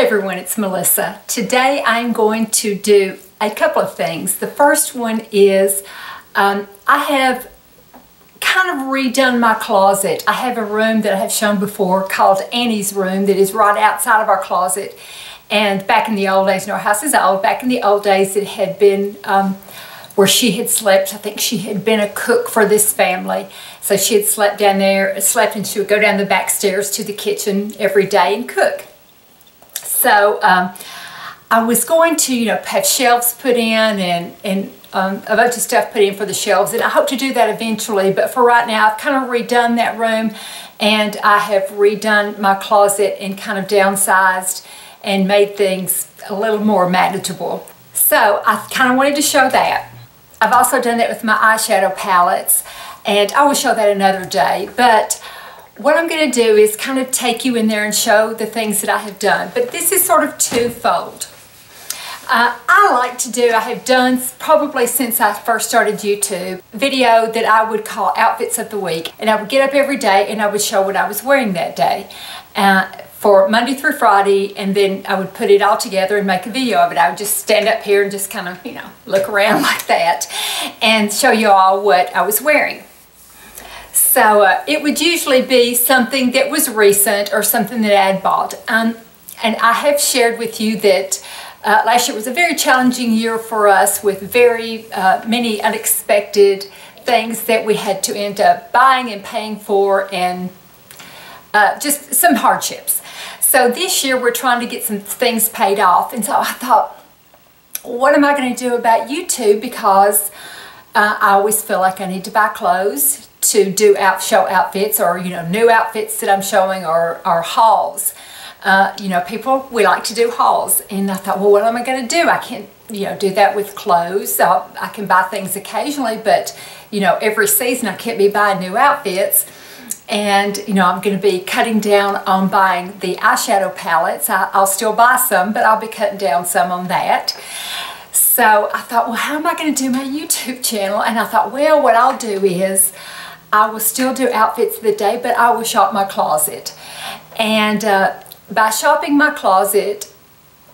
Hey everyone, it's Melissa. Today I'm going to do a couple of things. The first one is I have kind of redone my closet. I have a room that I have shown before called Annie's room that is right outside of our closet. And back in the old days, and our house is old, back in the old days it had been where she had slept. I think she had been a cook for this family. So she had slept down there, and she would go down the back stairs to the kitchen every day and cook. So I was going to, have shelves put in and a bunch of stuff put in for the shelves, and I hope to do that eventually. But for right now, I've kind of redone that room, and I have redone my closet and kind of downsized and made things a little more manageable. So I kind of wanted to show that. I've also done that with my eyeshadow palettes, and I will show that another day. But what I'm going to do is kind of take you in there and show the things that I have done. But this is sort of twofold. I like to do, I have done probably since I first started YouTube, video that I would call Outfits of the Week. And I would get up every day and I would show what I was wearing that day for Monday through Friday. And then I would put it all together and make a video of it. I would just stand up here and just kind of, look around like that and show you all what I was wearing. So it would usually be something that was recent or something that I had bought. And I have shared with you that last year was a very challenging year for us with very many unexpected things that we had to end up buying and paying for, and just some hardships. So this year we're trying to get some things paid off. And so I thought, what am I going to do about YouTube? Because I always feel like I need to buy clothes to do show outfits, or new outfits that I'm showing, or hauls. People, we like to do hauls, and I thought, well, what am I going to do? I can't do that with clothes. I can buy things occasionally, but every season I can't be buying new outfits. And I'm going to be cutting down on buying the eyeshadow palettes. I'll still buy some, but I'll be cutting down some on that. So I thought, well, how am I going to do my YouTube channel? And I thought, well, what I'll do is I will still do outfits of the day, but I will shop my closet. And by shopping my closet,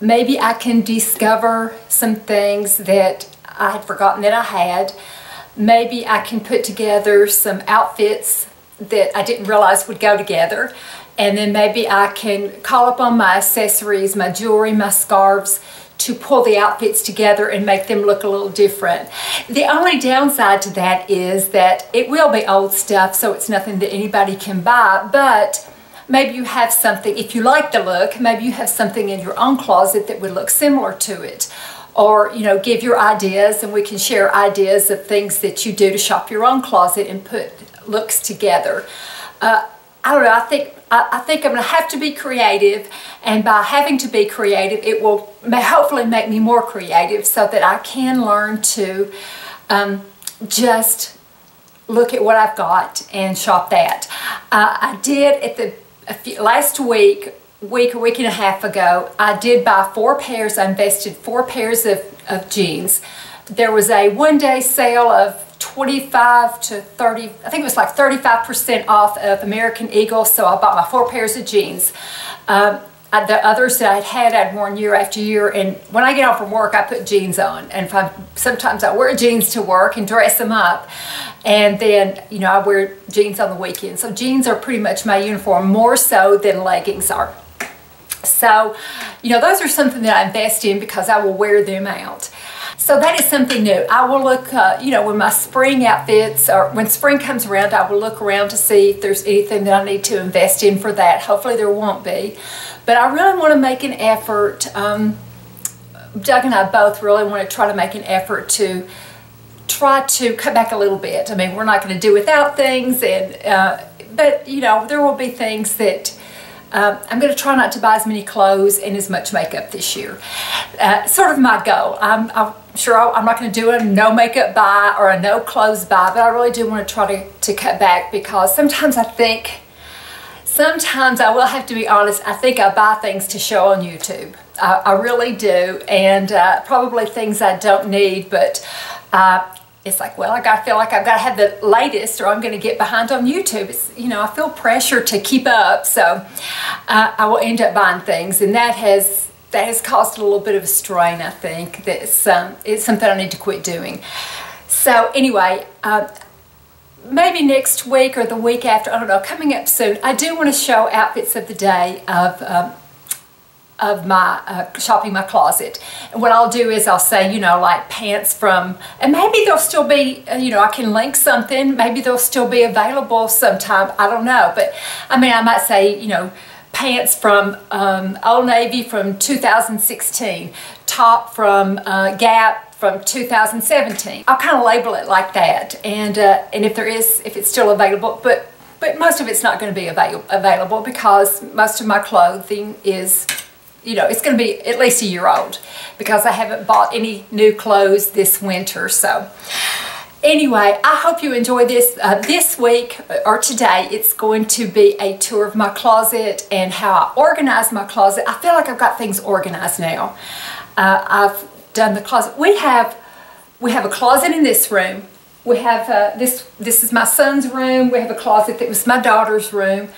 maybe I can discover some things that I had forgotten that I had. Maybe I can put together some outfits that I didn't realize would go together. And then maybe I can call up on my accessories, my jewelry, my scarves, to pull the outfits together and make them look a little different. The only downside to that is that it will be old stuff, so it's nothing that anybody can buy, but maybe you have something, if you like the look, maybe you have something in your own closet that would look similar to it. Or, give your ideas, and we can share ideas of things that you do to shop your own closet and put looks together. I don't know, I think I'm going to have to be creative, and by having to be creative, it will hopefully make me more creative so that I can learn to just look at what I've got and shop that. I did at last week, a week and a half ago, I did buy 4 pairs. I invested 4 pairs of jeans. There was a one-day sale of 25 to 30, I think it was like 35% off of American Eagle, so I bought my 4 pairs of jeans. The others that I'd worn year after year, and when I get home from work, I put jeans on, and if sometimes I wear jeans to work and dress them up, and then, I wear jeans on the weekend. So jeans are pretty much my uniform, more so than leggings are. So, those are something that I invest in because I will wear them out. So that is something new. I will look, when my spring outfits, or when spring comes around, I will look around to see if there's anything that I need to invest in for that. Hopefully there won't be. But I really want to make an effort. Doug and I both really want to try to make an effort to try to cut back a little bit. I mean, we're not going to do without things, and but, there will be things that I'm going to try not to buy as many clothes and as much makeup this year. Sort of my goal. I'm sure I'm not going to do a no makeup buy or a no clothes buy, but I really do want to try to cut back, because sometimes I think, sometimes I will have to be honest, I think I buy things to show on YouTube. I really do, and probably things I don't need, but it's like, well, I feel like I've got to have the latest or I'm going to get behind on YouTube. It's, you know, I feel pressure to keep up, so I will end up buying things, and that has caused a little bit of a strain, I think. It's something I need to quit doing. So anyway, maybe next week or the week after, I don't know, coming up soon, I do want to show outfits of the day of my shopping my closet. And what I'll do is I'll say, you know, like pants from, and maybe they'll still be, you know, I can link something, maybe they'll still be available sometime, I don't know. But I mean, I might say, you know, pants from Old Navy from 2016, top from Gap from 2017. I'll kind of label it like that, and if it's still available, but most of it's not going to be available because most of my clothing is, you know, it's going to be at least a year old because I haven't bought any new clothes this winter. So anyway, I hope you enjoy this. This week or today, it's going to be a tour of my closet and how I organize my closet. I feel like I've got things organized now. I've done the closet. We have a closet in this room. We have this is my son's room. We have a closet that was my daughter's room,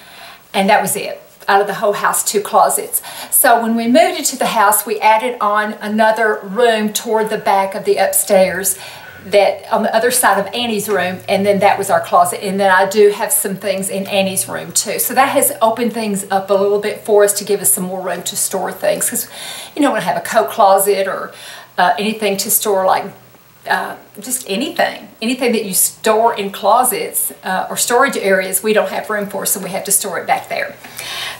and that was it. Out of the whole house, 2 closets. So when we moved into the house, we added on another room toward the back of the upstairs, that on the other side of Annie's room, and then that was our closet. And then I do have some things in Annie's room too. So that has opened things up a little bit for us to give us some more room to store things, because you know, when I have a coat closet or anything to store, like just anything that you store in closets or storage areas, we don't have room for, so we have to store it back there.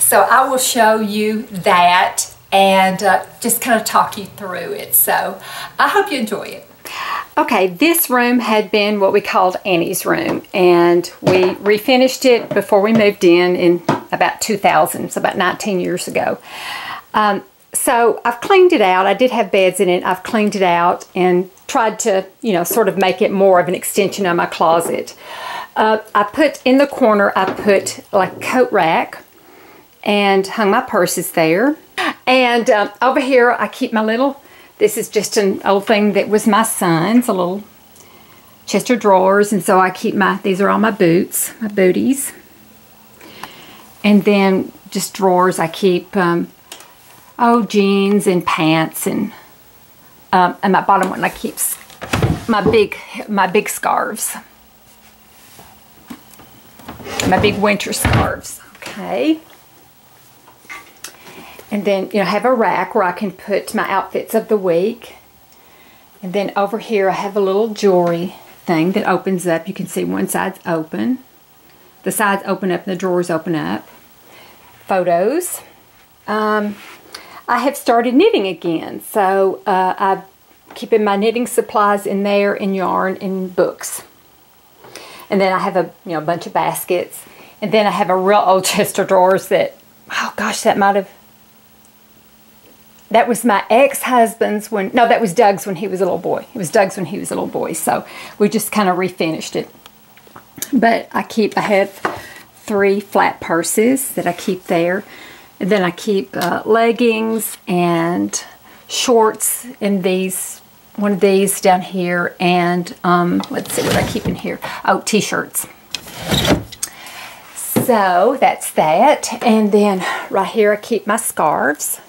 So I will show you that and just kind of talk you through it. So I hope you enjoy it. Okay, this room had been what we called Annie's room, and we refinished it before we moved in about 2000, so about 19 years ago. So I've cleaned it out. I did have beds in it. I've cleaned it out and tried to, you know, sort of make it more of an extension of my closet. I put in the corner, I put like a coat rack and hung my purses there. And over here, I keep my little, this is just an old thing that was my son's, a little chest of drawers. And so I keep my, these are all my boots, my booties. And then just drawers, I keep, jeans and pants, and my bottom one I keep my big scarves, my big winter scarves. Okay, and then, you know, I have a rack where I can put my outfits of the week, and then over here I have a little jewelry thing that opens up. You can see one side's open, the sides open up, and the drawers open up. Photos. I have started knitting again, so I'm keeping my knitting supplies in there, and yarn and books. And then I have a, you know, bunch of baskets, and then I have a real old chest of drawers that, oh gosh, that was my ex-husband's when, no, that was Doug's when he was a little boy. It was Doug's when he was a little boy, so we just kind of refinished it. But I have 3 flat purses that I keep there. And then I keep leggings and shorts in these, one of these down here, and let's see what I keep in here. Oh, t-shirts. So that's that. And then right here I keep my scarves.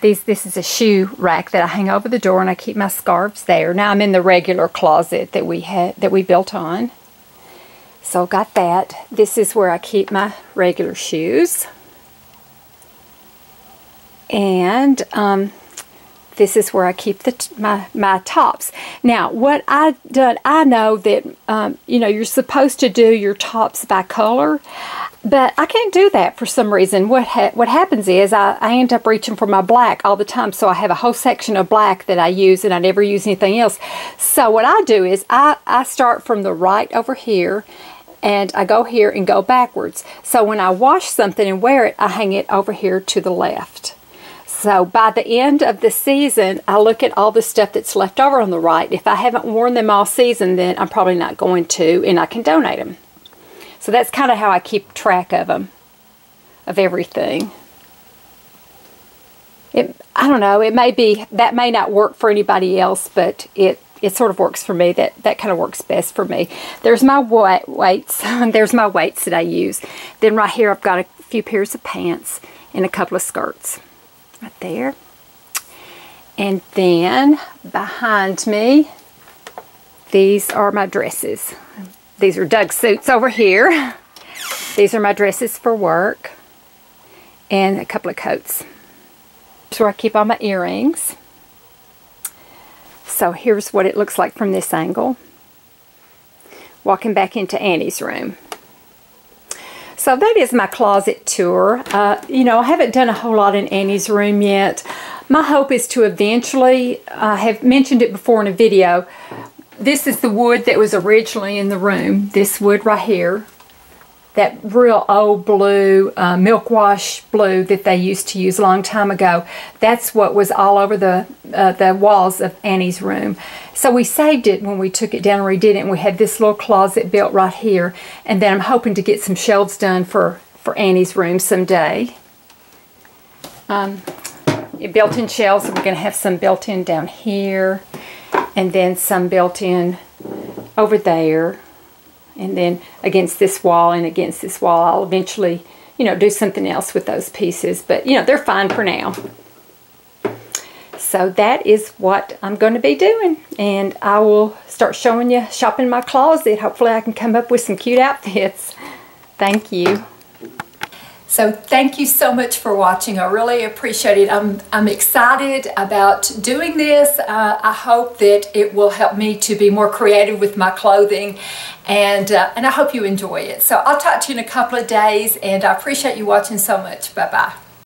This is a shoe rack that I hang over the door, and I keep my scarves there. Now I'm in the regular closet that we had, that we built on. So got that. This is where I keep my regular shoes. And this is where I keep my tops. Now, what I've done, I know that, you know, you're supposed to do your tops by color, but I can't do that for some reason. What happens is I end up reaching for my black all the time, so I have a whole section of black that I use, and I never use anything else. So what I do is I start from the right over here, and I go here and go backwards. So when I wash something and wear it, I hang it over here to the left. So by the end of the season, I look at all the stuff that's left over on the right. If I haven't worn them all season, then I'm probably not going to, and I can donate them. So that's kind of how I keep track of them, of everything. I don't know, it may be, that may not work for anybody else, but it it sort of works for me. That kind of works best for me. There's my weights. There's my weights that I use. Then right here I've got a few pairs of pants and a couple of skirts right there. And then behind me, these are my dresses. These are Doug suits over here. These are my dresses for work. And a couple of coats. That's where I keep all my earrings. So here's what it looks like from this angle. Walking back into Annie's room. So that is my closet tour. You know, I haven't done a whole lot in Annie's room yet. My hope is to eventually, I have mentioned it before in a video, this is the wood that was originally in the room. This wood right here. That real old blue, milk wash blue that they used to use a long time ago. That's what was all over the walls of Annie's room. So we saved it when we took it down and redid it, and we had this little closet built right here. And then I'm hoping to get some shelves done for Annie's room someday. Built-in shelves, and we're going to have some built-in down here. And then some built-in over there. And then against this wall and against this wall. I'll eventually, you know, do something else with those pieces. But, you know, they're fine for now. So that is what I'm going to be doing. And I will start showing you shopping my closet. Hopefully I can come up with some cute outfits. Thank you. So thank you so much for watching. I really appreciate it. I'm excited about doing this. I hope that it will help me to be more creative with my clothing, and I hope you enjoy it. So I'll talk to you in a couple of days, and I appreciate you watching so much. Bye-bye.